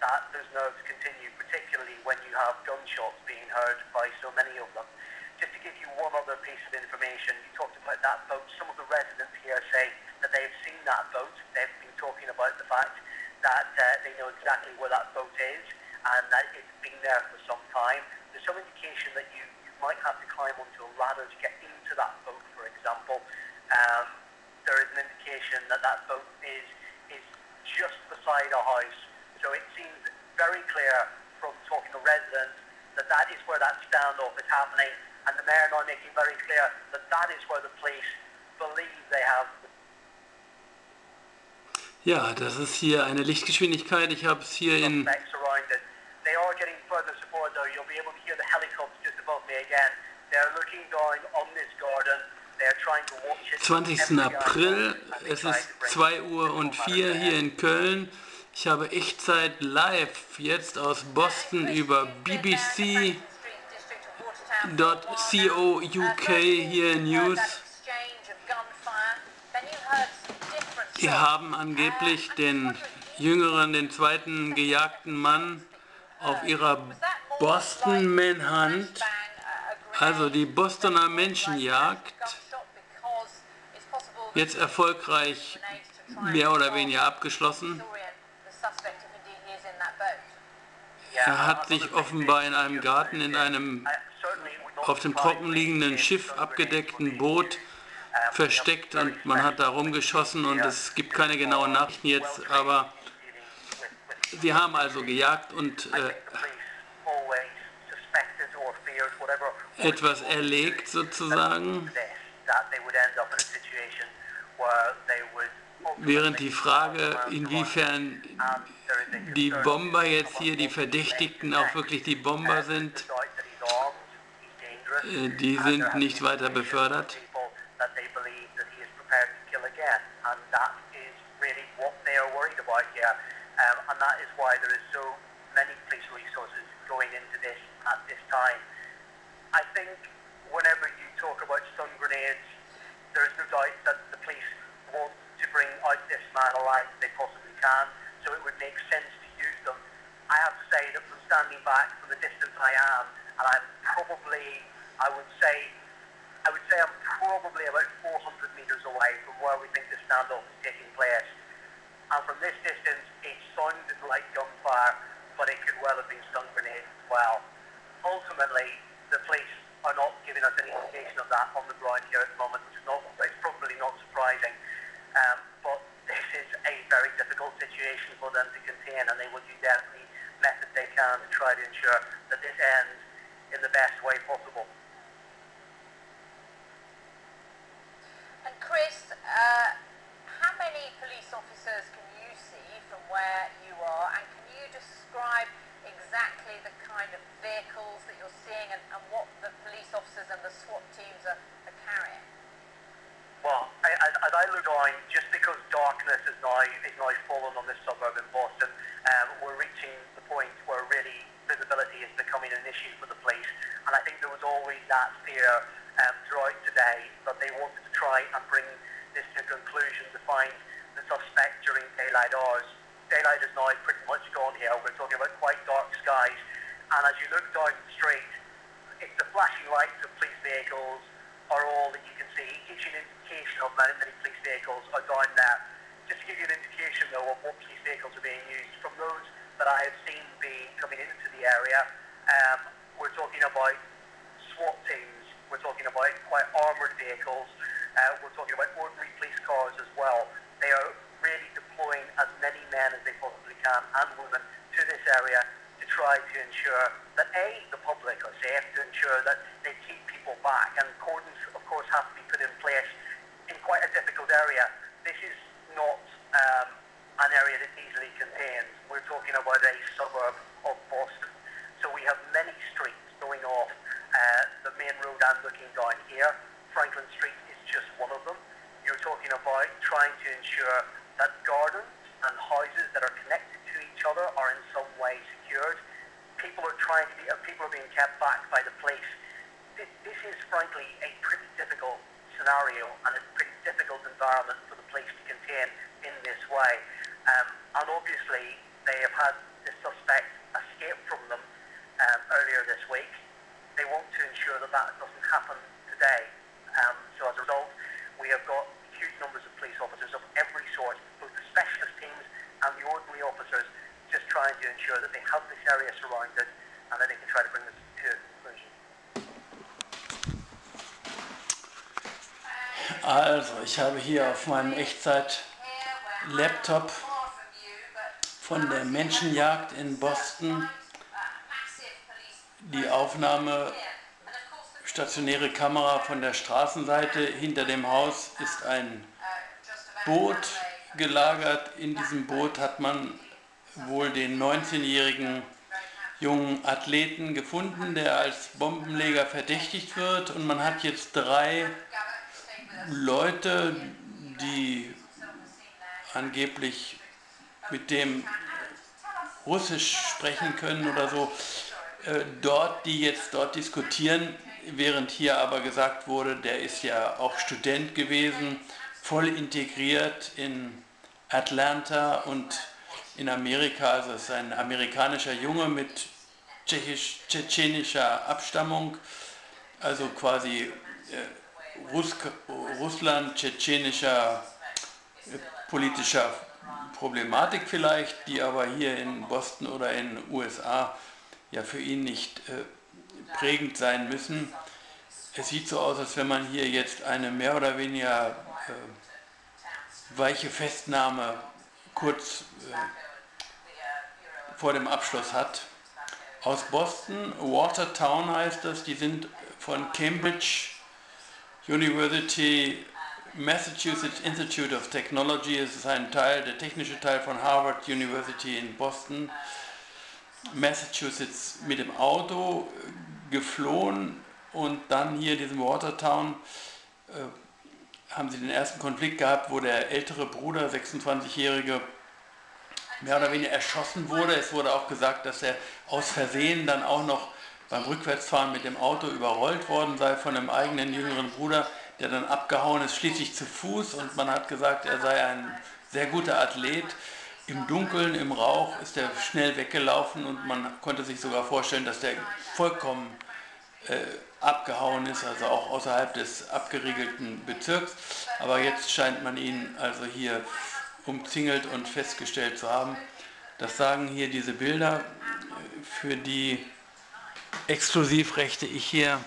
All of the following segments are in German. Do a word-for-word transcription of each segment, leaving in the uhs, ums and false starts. that those nerves continue, particularly when you have gunshots being heard by so many of them. Just to give you one other piece of information, you talked about that boat. Some of the residents here say that they've seen that boat. They've been talking about the fact that uh, they know exactly where that boat is and that it's been there for some time. There's some indication that you, you might have to climb onto a ladder to get into that boat, for example. Um, there is an indication that that boat is, is just beside a house. So it seems very clear from talking to residents that that is where that standoff is happening. And the mayor now making very clear that that is where the police believe they have. Ja, das ist hier eine Lichtgeschwindigkeit. Ich habe es hier in. They are getting further support though. You'll be able to hear the helicopter just above me again. They're looking down on this garden. They're trying to watch it. zwanzigsten April, es ist zwei Uhr und vier hier in Köln. Ich habe Echtzeit live jetzt aus Boston über B B C. .co.uk hier News. Die haben angeblich den jüngeren, den zweiten gejagten Mann auf ihrer Boston Manhunt, also die Bostoner Menschenjagd, jetzt erfolgreich mehr oder weniger abgeschlossen. Er hat sich offenbar in einem Garten in einem auf dem trocken liegenden Schiff abgedeckten Boot versteckt und man hat da rumgeschossen und es gibt keine genauen Nachrichten jetzt, aber sie haben also gejagt und äh, etwas erlegt sozusagen, während die Frage, inwiefern die Bomber jetzt hier, die Verdächtigten auch wirklich die Bomber sind, die sind nicht weiter befördert. I would say, I would say I'm probably about four hundred meters away from where we think the standoff is taking place. And from this distance, it sounded like gunfire, but it could well have been stun grenades as well. Ultimately, the police are not giving us any indication of that on the ground here at the moment, which is not, it's probably not surprising. Um, but this is a very difficult situation for them to contain, and they will do every method they can to try to ensure that this ends in the best way possible. Chris, uh, how many police officers can you see from where you are, and can you describe exactly the kind of vehicles that you're seeing and, and what the police officers and the SWAT teams are, are carrying? Well, I, I, as I look on, just because darkness is now, is now fallen on this suburb in Boston, um, we're reaching the point where really visibility is becoming an issue for the police, and I think there was always that fear Um, throughout today, that they wanted to try and bring this to a conclusion to find the suspect during daylight hours. Daylight is now pretty much gone here. We're talking about quite dark skies, and as you look down the street, it's the flashing lights of police vehicles are all that you can see. It gives you an indication of how many police vehicles are down there. Just to give you an indication, though, of what police vehicles are being used, from those that I have seen being coming into the area, um, we're talking about SWAT teams. We're talking about quite armoured vehicles, uh, we're talking about ordinary police cars as well. They are really deploying as many men as they possibly can and women to this area to try to ensure that A, the public are safe, to ensure that they keep people back, and cordons of course have to be put in place in quite a difficult area. This is not um, an area that's easily contained. We're talking about a suburb of Boston. So we have many streets going off. Uh, the main road I'm looking down here, Franklin Street, is just one of them. You're talking about trying to ensure that gardens and houses that are connected to each other are in some way secured. People are trying to be, uh, people are being kept back by the police. This, this is frankly a pretty difficult scenario and a pretty difficult environment for the police to contain in this way. Um, and obviously they have had this suspect we officers just trying to ensure that they have this area surrounded and that they can try to bring this to a conclusion. Also, ich habe hier auf meinem Echtzeit-Laptop von der Menschenjagd in Boston die Aufnahme, stationäre Kamera von der Straßenseite. Hinter dem Haus ist ein Boot gelagert. In diesem Boot hat man wohl den neunzehnjährigen jungen Athleten gefunden, der als Bombenleger verdächtigt wird. Und man hat jetzt drei Leute, die angeblich mit dem Russisch sprechen können oder so, äh, dort, die jetzt dort diskutieren, während hier aber gesagt wurde, der ist ja auch Student gewesen, voll integriert in Atlanta und in Amerika, also es ist ein amerikanischer Junge mit tschechisch, tschetschenischer Abstammung, also quasi äh, Russ, Russland, tschetschenischer äh, politischer Problematik vielleicht, die aber hier in Boston oder in den U S A ja für ihn nicht äh, prägend sein müssen. Es sieht so aus, als wenn man hier jetzt eine mehr oder weniger äh, weiche Festnahme kurz äh, vor dem Abschluss hat. Aus Boston, Watertown heißt das, die sind von Cambridge University, Massachusetts Institute of Technology, es ist ein Teil, der technische Teil von Harvard University in Boston, Massachusetts, mit dem Auto geflohen und dann hier in diesem Watertown äh, haben sie den ersten Konflikt gehabt, wo der ältere Bruder, sechsundzwanzigjährige, mehr oder weniger erschossen wurde. Es wurde auch gesagt, dass er aus Versehen dann auch noch beim Rückwärtsfahren mit dem Auto überrollt worden sei von einem eigenen jüngeren Bruder, der dann abgehauen ist, schließlich zu Fuß, und man hat gesagt, er sei ein sehr guter Athlet. Im Dunkeln, im Rauch ist er schnell weggelaufen und man konnte sich sogar vorstellen, dass der vollkommen äh, abgehauen ist, also auch außerhalb des abgeriegelten Bezirks. Aber jetzt scheint man ihn also hier umzingelt und festgestellt zu haben. Das sagen hier diese Bilder, für die Exklusivrechte ich hier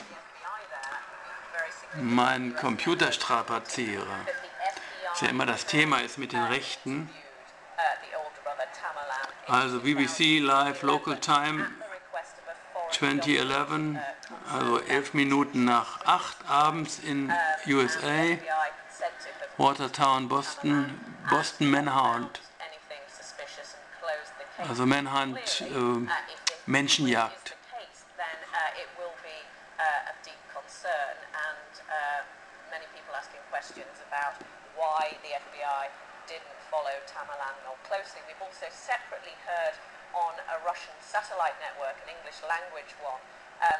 mein Computer strapaziere. Das ist ja immer das Thema ist mit den Rechten. Also B B C Live Local Time zwanzig elf, also elf Minuten nach acht abends in U S A, Watertown, Boston, Boston Manhunt. Also Manhunt, äh, Menschenjagd. Why the F B I didn't follow Tamerlan more closely. We've also separately heard on a Russian satellite network, an English language one, um,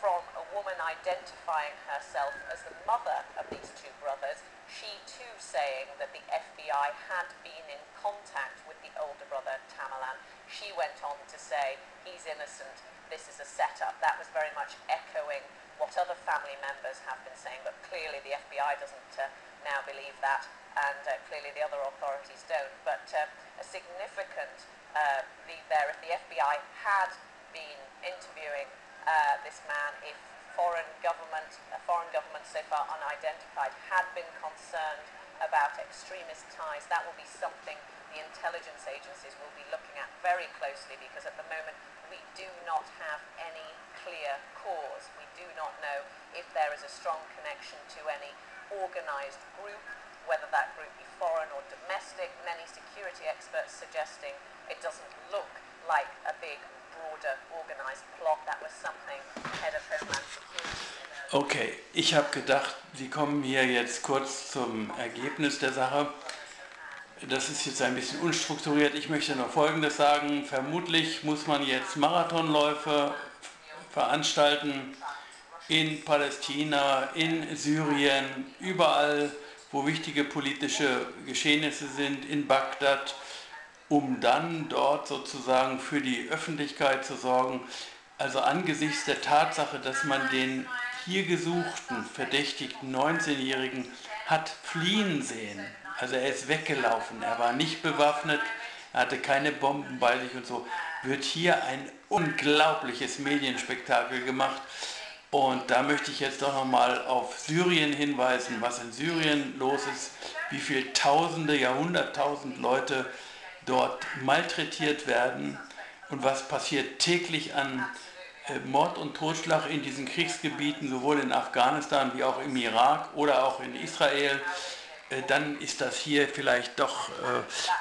from a woman identifying herself as the mother of these two brothers, she too saying that the F B I had been in contact with the older brother Tamerlan. She went on to say, he's innocent, this is a setup. That was very much echoing what other family members have been saying, but clearly the F B I doesn't uh, now believe that, and uh, clearly the other authorities don't. But um, a significant uh, lead there, if the F B I had been interviewing uh, this man, if foreign government, a foreign government so far unidentified, had been concerned about extremist ties, that will be something the intelligence agencies will be looking at very closely, because at the moment we do not have any clear cause. We do not know if there is a strong connection to any organised group, whether that group be foreign or domestic. Many security experts suggesting it doesn't look like a big, broader, organised plot. That was something head of Homeland Security. Okay, ich habe gedacht, Sie kommen hier jetzt kurz zum Ergebnis der Sache. Das ist jetzt ein bisschen unstrukturiert. Ich möchte nur Folgendes sagen. Vermutlich muss man jetzt Marathonläufe veranstalten in Palästina, in Syrien, überall, wo wichtige politische Geschehnisse sind, in Bagdad, um dann dort sozusagen für die Öffentlichkeit zu sorgen. Also angesichts der Tatsache, dass man den hier gesuchten, verdächtigten neunzehnjährigen hat fliehen sehen. Also er ist weggelaufen, er war nicht bewaffnet, er hatte keine Bomben bei sich und so, wird hier ein unglaubliches Medienspektakel gemacht. Und da möchte ich jetzt doch nochmal auf Syrien hinweisen, was in Syrien los ist, wie viele Tausende, ja hunderttausend Leute dort malträtiert werden und was passiert täglich an äh, Mord und Totschlag in diesen Kriegsgebieten, sowohl in Afghanistan wie auch im Irak oder auch in Israel. Äh, dann ist das hier vielleicht doch äh,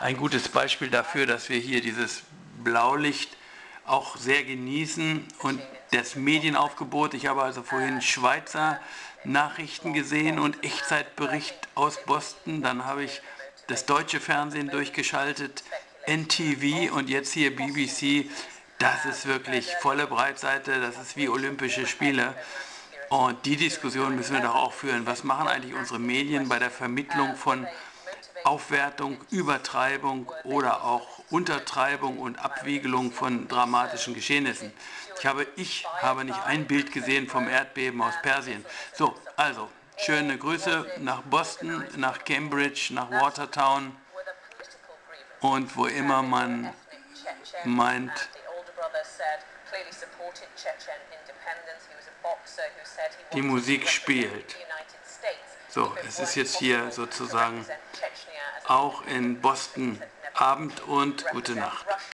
ein gutes Beispiel dafür, dass wir hier dieses Blaulicht auch sehr genießen und das Medienaufgebot. Ich habe also vorhin Schweizer Nachrichten gesehen und Echtzeitbericht aus Boston. Dann habe ich das deutsche Fernsehen durchgeschaltet, N T V und jetzt hier B B C. Das ist wirklich volle Breitseite, das ist wie Olympische Spiele. Und die Diskussion müssen wir doch auch führen. Was machen eigentlich unsere Medien bei der Vermittlung von Aufwertung, Übertreibung oder auch Untertreibung und Abwiegelung von dramatischen Geschehnissen? Ich habe, ich habe nicht ein Bild gesehen vom Erdbeben aus Persien. So, also, schöne Grüße nach Boston, nach Cambridge, nach Watertown und wo immer man meint, die Musik spielt. So, es ist jetzt hier sozusagen auch in Boston Abend und gute Nacht.